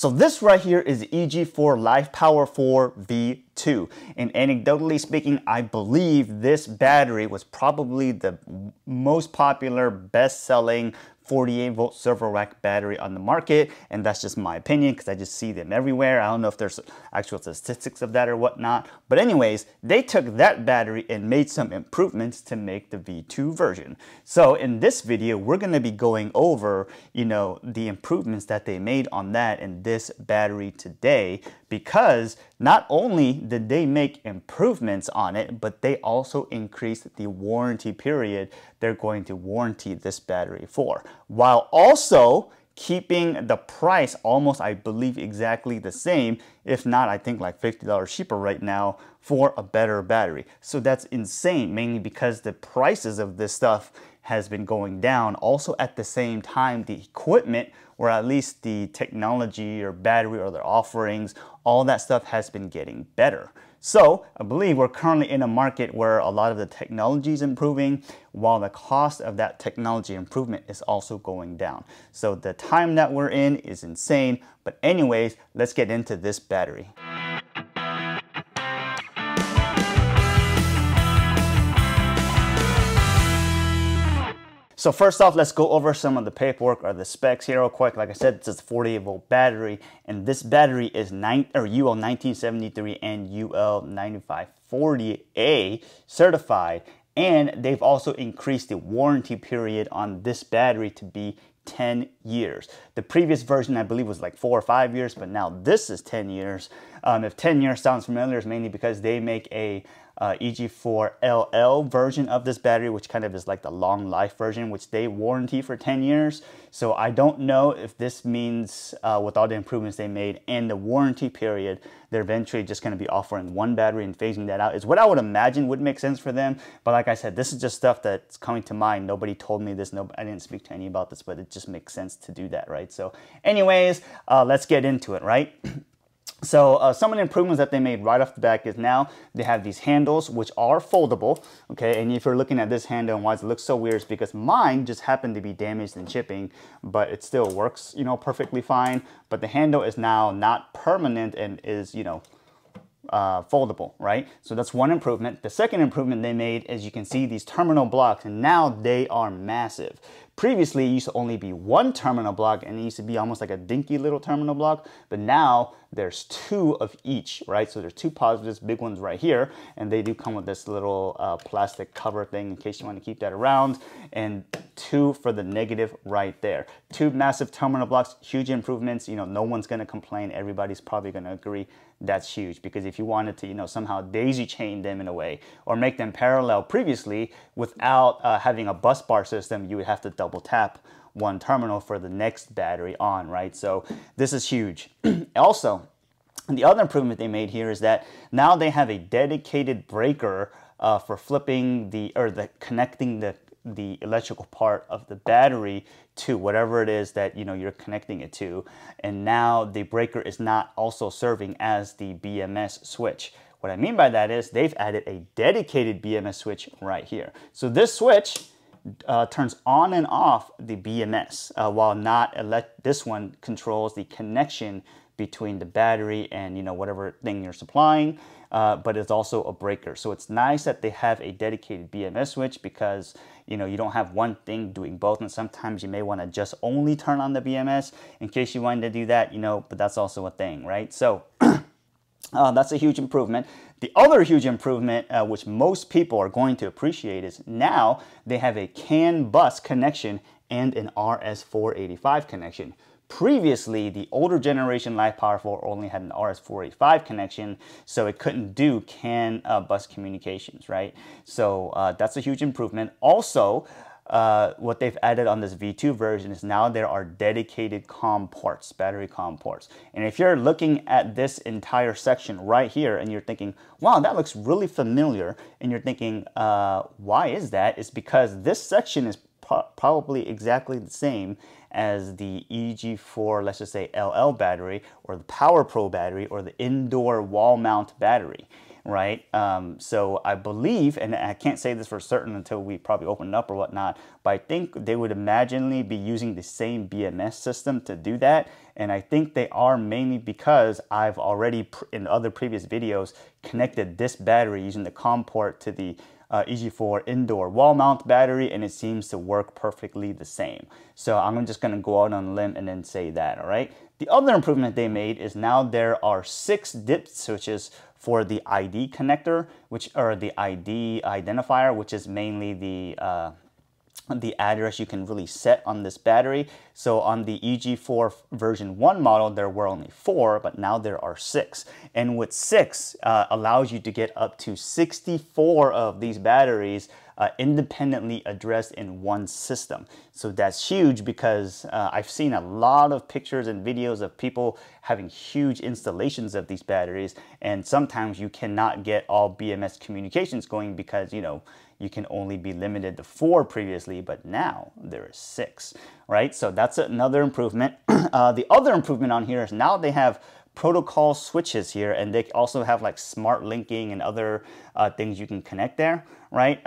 So this right here is EG4 LifePower4 V2. And anecdotally speaking, I believe this battery was probably the most popular, best-selling 48-volt servo rack battery on the market, and that's just my opinion because I just see them everywhere. I don't know if there's actual statistics of that or whatnot, but anyways, they took that battery and made some improvements to make the V2 version. So in this video, we're going to be going over, you know, the improvements that they made on that and this battery today, because not only did they make improvements on it, but they also increased the warranty period they're going to warranty this battery for, while also keeping the price almost, I believe, exactly the same, if not, I think like $50 cheaper right now for a better battery. So that's insane, mainly because the prices of this stuff has been going down. Also at the same time, the equipment, or at least the technology or battery or their offerings, all that stuff has been getting better. So I believe we're currently in a market where a lot of the technology is improving, while the cost of that technology improvement is also going down. So the time that we're in is insane. But anyways, let's get into this battery. So first off, let's go over some of the paperwork or the specs here real quick. Like I said, this is a 48-volt battery, and this battery is UL1973 and UL9540A certified, and they've also increased the warranty period on this battery to be 10 years. The previous version, I believe, was like 4 or 5 years, but now this is 10 years. If 10 years sounds familiar, it's mainly because they make a EG4 LL version of this battery, which kind of is like the long life version, which they warranty for 10 years. So I don't know if this means with all the improvements they made and the warranty period, they're eventually just going to be offering one battery and phasing that out, is what I would imagine would make sense for them. But like I said, this is just stuff that's coming to mind. Nobody told me this. No, I didn't speak to any about this, but it just makes sense to do that, right? So anyways, let's get into it, right? So some of the improvements that they made right off the back is now they have these handles which are foldable, okay? And if you're looking at this handle and why it looks so weird, is because mine just happened to be damaged in shipping, but it still works, you know, perfectly fine. But the handle is now not permanent and is, you know, foldable, right? So that's one improvement. The second improvement they made is, you can see these terminal blocks, and now they are massive. Previously, it used to only be one terminal block, and it used to be almost like a dinky little terminal block, but now there's two of each, right? So there's two positives, big ones right here, and they do come with this little plastic cover thing in case you want to keep that around, and two for the negative right there. Two massive terminal blocks, huge improvements. You know, no one's going to complain. Everybody's probably going to agree that's huge, because if you wanted to, you know, somehow daisy chain them in a way or make them parallel previously without having a bus bar system, you would have to double tap one terminal for the next battery on, right? So this is huge. Also, the other improvement they made here is that now they have a dedicated breaker for flipping the, or the connecting the electrical part of the battery to whatever it is that, you know, you're connecting it to. And now the breaker is not also serving as the BMS switch. What I mean by that is they've added a dedicated BMS switch right here. So this switch turns on and off the BMS, while not this one controls the connection between the battery and, you know, whatever thing you're supplying, but it's also a breaker. So it's nice that they have a dedicated BMS switch, because, you know, you don't have one thing doing both, and sometimes you may want to just only turn on the BMS in case you wanted to do that, you know, but that's also a thing, right? So that's a huge improvement. The other huge improvement, which most people are going to appreciate, is now they have a CAN bus connection and an RS-485 connection. Previously, the older generation LifePower4 only had an RS-485 connection, so it couldn't do CAN bus communications, right? So that's a huge improvement. Also, what they've added on this V2 version is now there are dedicated COM ports, battery COM ports. And if you're looking at this entire section right here and you're thinking, wow, that looks really familiar, and you're thinking, why is that? It's because this section is probably exactly the same as the EG4, let's just say LL battery, or the PowerPro battery, or the indoor wall mount battery. right? So I believe, and I can't say this for certain until we probably open it up or whatnot, but I think they would imaginably be using the same BMS system to do that. And I think they are, mainly because I've already, in other previous videos, connected this battery using the COM port to the EG4 indoor wall mount battery, and it seems to work perfectly the same. So I'm just gonna go out on a limb and then say that, all right? The other improvement they made is now there are 6 DIP switches for the ID connector, which are the ID identifier, which is mainly the address you can really set on this battery. So on the EG4 version 1 model, there were only 4, but now there are 6. And with 6 allows you to get up to 64 of these batteries independently addressed in one system. So that's huge, because I've seen a lot of pictures and videos of people having huge installations of these batteries, and sometimes you cannot get all BMS communications going because, you know, you can only be limited to 4 previously, but now there is 6, right? So that's another improvement. The other improvement on here is now they have protocol switches here, and they also have like smart linking and other things you can connect there, right?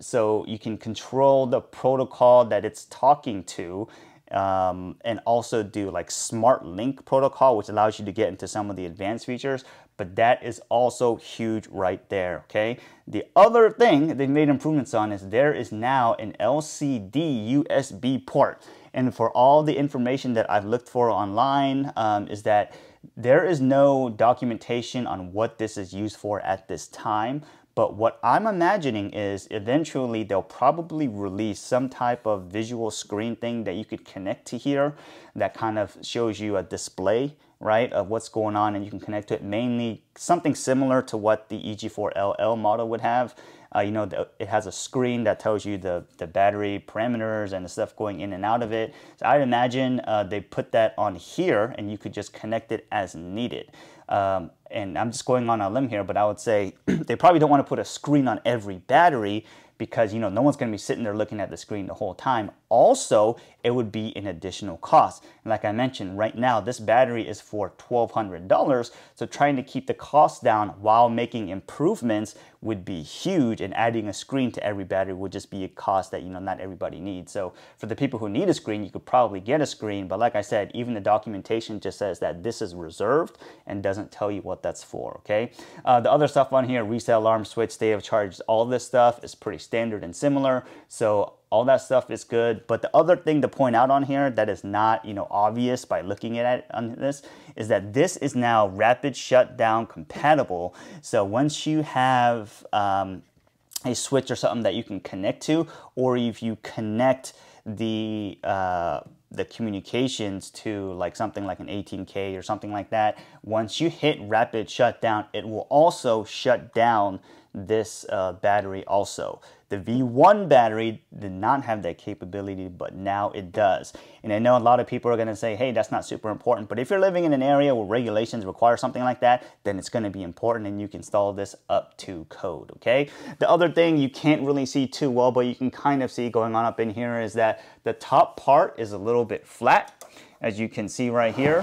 So you can control the protocol that it's talking to, and also do like smart link protocol, which allows you to get into some of the advanced features. But that is also huge right there, okay? The other thing they've made improvements on is there is now an LCD USB port. And for all the information that I've looked for online, is that there is no documentation on what this is used for at this time. But what I'm imagining is eventually they'll probably release some type of visual screen thing that you could connect to here that kind of shows you a display, right, of what's going on, and you can connect to it, mainly something similar to what the EG4 LL model would have. You know, it has a screen that tells you the battery parameters and the stuff going in and out of it. So I'd imagine they put that on here and you could just connect it as needed. And I'm just going on a limb here, but I would say they probably don't want to put a screen on every battery, because, you know, no one's going to be sitting there looking at the screen the whole time. Also, it would be an additional cost. And like I mentioned, right now, this battery is for $1,200. So trying to keep the cost down while making improvements would be huge. And adding a screen to every battery would just be a cost that, you know, not everybody needs. So for the people who need a screen, you could probably get a screen. But like I said, even the documentation just says that this is reserved and doesn't tell you what that's for, okay? The other stuff on here, resale alarm switch, stay of charge, all this stuff is pretty standard and similar, so all that stuff is good. But the other thing to point out on here that is not, you know, obvious by looking at it on this is that this is now rapid shutdown compatible. So once you have a switch or something that you can connect to, or if you connect the communications to like something like an 18K or something like that, once you hit rapid shutdown, it will also shut down this battery also. The V1 battery did not have that capability, but now it does. And I know a lot of people are going to say, hey, that's not super important, but if you're living in an area where regulations require something like that, then it's going to be important, and you can install this up to code, okay? The other thing you can't really see too well, but you can kind of see going on up in here, is that the top part is a little bit flat. As you can see right here,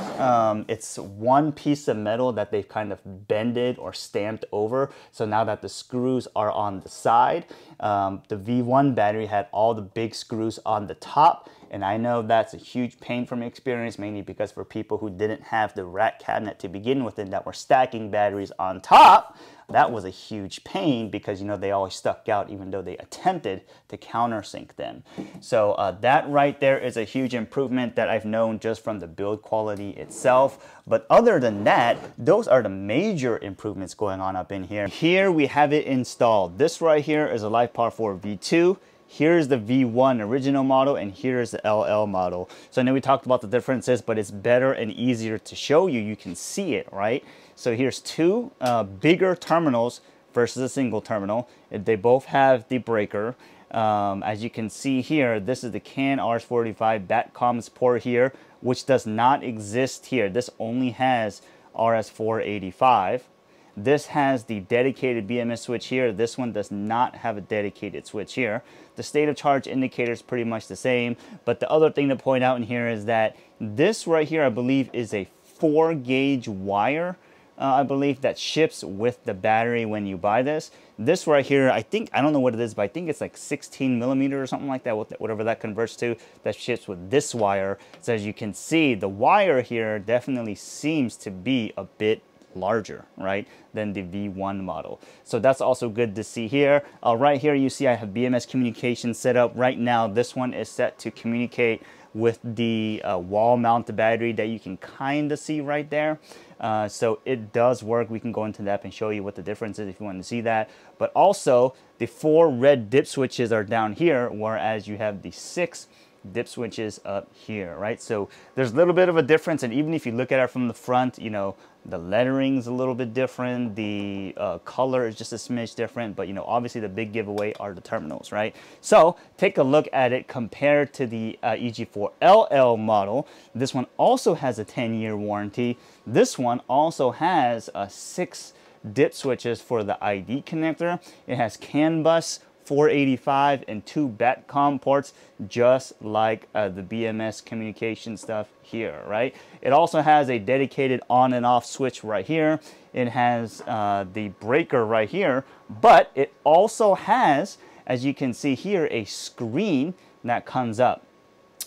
it's one piece of metal that they've kind of bended or stamped over. So now that the screws are on the side, the V1 battery had all the big screws on the top. And I know that's a huge pain from experience, mainly because for people who didn't have the rack cabinet to begin with and that were stacking batteries on top, that was a huge pain because, you know, they always stuck out even though they attempted to countersink them. So that right there is a huge improvement that I've known just from the build quality itself. But other than that, those are the major improvements going on up in here. Here we have it installed. This right here is a LifePower4 V2. Here's the V1 original model, and here's the LL model. So I know we talked about the differences, but it's better and easier to show you. You can see it, right? So here's two bigger terminals versus a single terminal. They both have the breaker. As you can see here, this is the CAN RS-485 back comms port here, which does not exist here. This only has RS-485. This has the dedicated BMS switch here. This one does not have a dedicated switch here. The state of charge indicator is pretty much the same. But the other thing to point out in here is that this right here, I believe, is a 4-gauge wire I believe, that ships with the battery when you buy this. This right here, I think, I don't know what it is, but I think it's like 16 millimeter or something like that, whatever that converts to, that ships with this wire. So as you can see, the wire here definitely seems to be a bit larger, right, than the V1 model. So that's also good to see here. Right here, you see I have BMS communication set up. Right now, this one is set to communicate with the wall mount battery that you can kind of see right there. So it does work. We can go into that and show you what the difference is if you want to see that. But also, the 4 red dip switches are down here, whereas you have the 6 dip switches up here, right? So there's a little bit of a difference. And even if you look at it from the front, you know, the lettering's a little bit different. The color is just a smidge different, but you know, obviously the big giveaway are the terminals, right? So take a look at it compared to the EG4 LL model. This one also has a 10-year warranty. This one also has 6 DIP switches for the ID connector. It has CAN bus, 485, and 2 BATCOM ports, just like the BMS communication stuff here, right? It also has a dedicated on and off switch right here. It has the breaker right here, but it also has, as you can see here, a screen that comes up.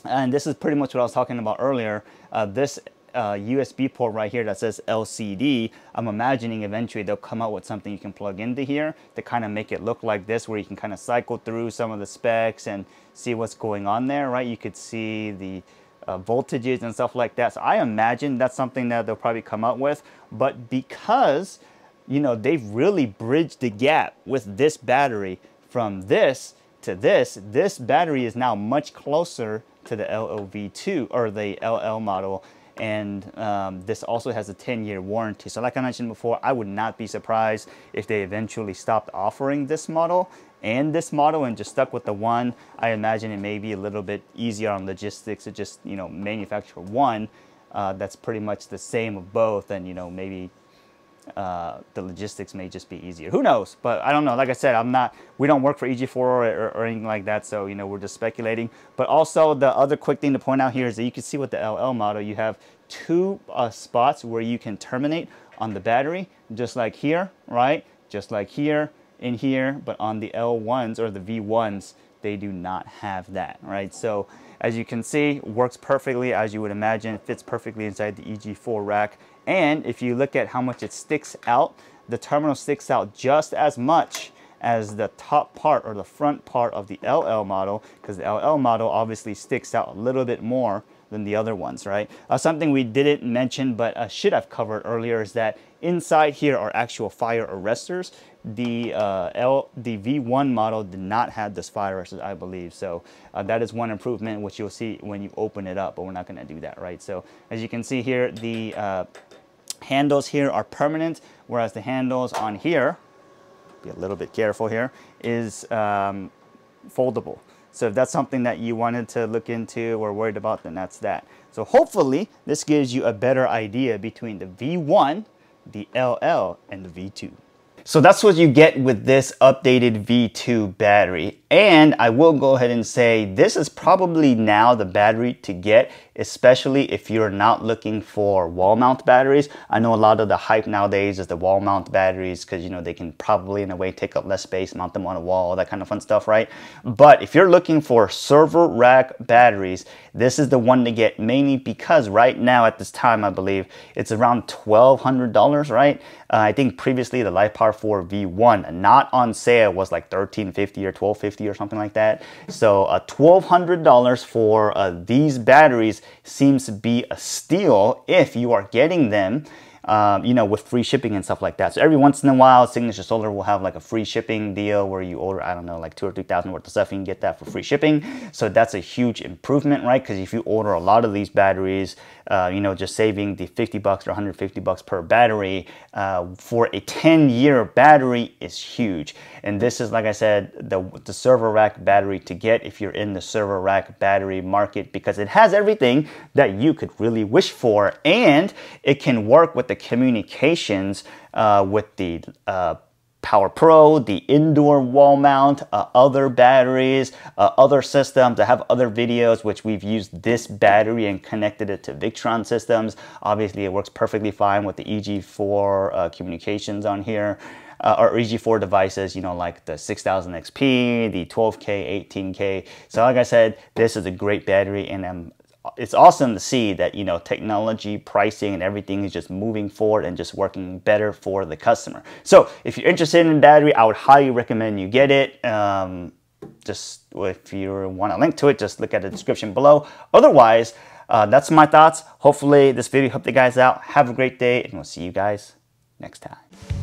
And this is pretty much what I was talking about earlier. This USB port right here that says LCD, I'm imagining eventually they'll come out with something you can plug into here to kind of make it look like this, where you can kind of cycle through some of the specs and see what's going on there, right? You could see the voltages and stuff like that. So I imagine that's something that they'll probably come up with. But because, you know, they've really bridged the gap with this battery from this to this, this battery is now much closer to the LLV2 or the LL model. And this also has a 10-year warranty. So like I mentioned before, I would not be surprised if they eventually stopped offering this model and just stuck with the one. I imagine it may be a little bit easier on logistics to just, you know, manufacture one that's pretty much the same of both, and, you know, maybe the logistics may just be easier. Who knows? But I don't know. Like I said, we don't work for EG4 or anything like that. So, you know, we're just speculating. But also, the other quick thing to point out here is that you can see with the LL model, you have 2 spots where you can terminate on the battery, just like here, right? Just like here, in here. But on the L1s or the V1s, they do not have that, right? So as you can see, works perfectly, as you would imagine. It fits perfectly inside the EG4 rack. And if you look at how much it sticks out, the terminal sticks out just as much as the top part or the front part of the LL model, because the LL model obviously sticks out a little bit more than the other ones, right? Something we didn't mention but should have covered earlier is that inside here are actual fire arresters. The V1 model did not have this fire arresters, I believe. So that is one improvement, which you'll see when you open it up, but we're not gonna do that, right? So as you can see here, the handles here are permanent, whereas the handles on here, be a little bit careful here, is foldable. So if that's something that you wanted to look into or worried about, then that's that. So hopefully this gives you a better idea between the V1, the LL, and the V2. So that's what you get with this updated V2 battery. And I will go ahead and say this is probably now the battery to get, especially if you're not looking for wall mount batteries. I know a lot of the hype nowadays is the wall mount batteries because, you know, they can probably in a way take up less space, mount them on a wall, all that kind of fun stuff, right? But if you're looking for server rack batteries, this is the one to get, mainly because right now at this time, I believe it's around $1,200, right? I think previously the LifePower4 V1, not on sale, was like $1,350 or $1,250. Or something like that. So $1,200 for these batteries seems to be a steal if you are getting them, you know, with free shipping and stuff like that. So every once in a while, Signature Solar will have like a free shipping deal where you order, I don't know, like 2,000 or 3,000 worth of stuff, you can get that for free shipping. So that's a huge improvement, right? Because if you order a lot of these batteries, you know, just saving the $50 or $150 per battery for a 10-year battery is huge. And this is, like I said, the server rack battery to get if you're in the server rack battery market, because it has everything that you could really wish for, and it can work with the communications with the PowerPro, the indoor wall mount, other batteries, other systems. I have other videos which we've used this battery and connected it to Victron systems. Obviously, it works perfectly fine with the EG4 communications on here. Or EG4 devices, you know, like the 6000 XP, the 12K, 18K. So like I said, this is a great battery, and it's awesome to see that, you know, technology, pricing, and everything is just moving forward and just working better for the customer. So if you're interested in battery, I would highly recommend you get it. Just if you want a link to it, just look at the description below. Otherwise, that's my thoughts. Hopefully this video helped you guys out. Have a great day, and we'll see you guys next time.